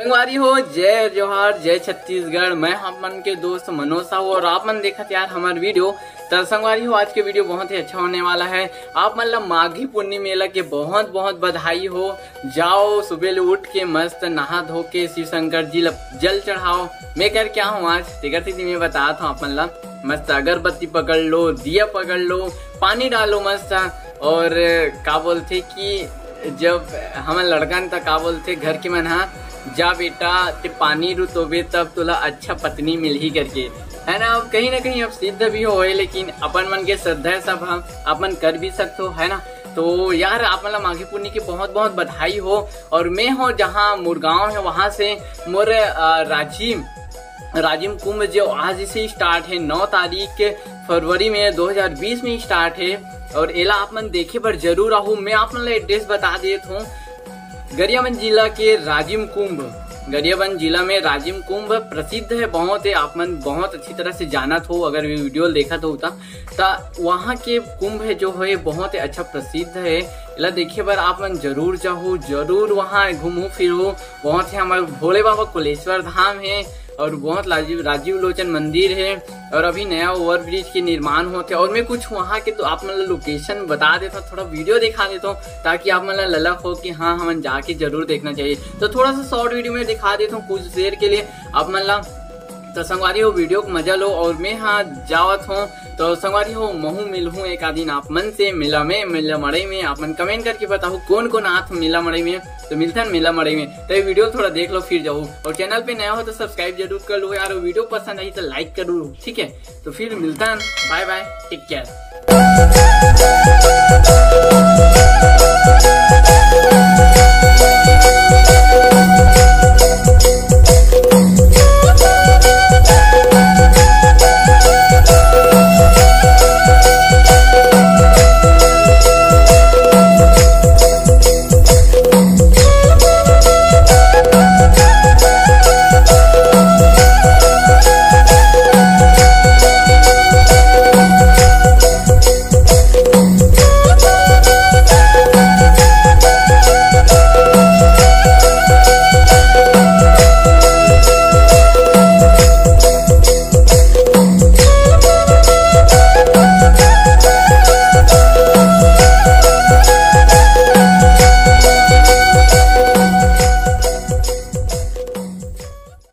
रंगवारी हो, जय जोहार, जय छत्तीसगढ़। मैं आप मन के दोस्त मनोज साहू और आप मन देखा यार हमारे वीडियो। तो संगवारी हो, आज के वीडियो बहुत ही अच्छा होने वाला है। आप मतलब माघी पूर्णिमा मेला के बहुत बहुत बधाई हो। जाओ सुबह उठ के मस्त नहा धो के शिव शंकर जी जल चढ़ाओ। मैं कर क्या हूँ आज तेकर सीधी मैं बताया था। आप मतलब मस्त अगरबत्ती पकड़ लो, दिया पकड़ लो, पानी डालो मस्त। और का बोलते कि जब हम लड़कन तक का बोलते घर के मन हा जा बेटा ते पानी रू तोबे तब तुला अच्छा पत्नी मिल ही करके, है ना। अब कहीं ना कहीं अब सिद्ध भी हो, लेकिन अपन मन के श्रद्धा सब हम अपन कर भी सकते हो, है ना। तो यार आप मतलब माघी पूर्णिमा की बहुत बहुत बधाई हो। और मैं हो जहाँ मुरगांव है वहाँ से मोर राजिम कुंभ जो आज से स्टार्ट है 9 फरवरी 2020 में स्टार्ट है। और एला आप मन देखे पर जरूर आहू। मैं आप मन एड्रेस बता देता हूँ, गरियाबंद जिला के राजिम कुंभ। गरियाबंद जिला में राजिम कुंभ प्रसिद्ध है बहुत है। आप मन बहुत अच्छी तरह से जाना हो अगर वीडियो देखा तो होता। तो वहाँ के कुंभ है जो है बहुत ही अच्छा प्रसिद्ध है। इला देखिए बार आप मन जरूर जाओ, जरूर वहाँ घूमो फिरो। बहुत है हमारे भोले बाबा कुलेश्वर धाम है और बहुत राजीव लोचन मंदिर है। और अभी नया ओवरब्रिज के निर्माण होते हैं। और मैं कुछ वहाँ के तो आप मतलब लोकेशन बता देता हूँ, थोड़ा वीडियो दिखा देता हूँ ताकि आप मतलब ललक हो कि हाँ हमें जाके जरूर देखना चाहिए। तो थोड़ा सा शॉर्ट वीडियो में दिखा देता हूँ कुछ देर के लिए। आप मतलब तो संगवारी हो वीडियो को मजा लो। और मैं हाँ जावत हूँ तो संगवारी हो महू मिलूँ एक आदिन आप मन से मिला में मिला मड़ई में। आप मन कमेंट करके बताओ कौन कौन आत मिला मड़ई में। तो मिलता है मिला मड़ई में। तो ये वीडियो थोड़ा देख लो फिर जाओ। और चैनल पे नया हो तो सब्सक्राइब जरूर कर लो यार। वीडियो पसंद आई तो लाइक कर लो, ठीक है। तो फिर मिलता है, बाय बाय, टेक केयर।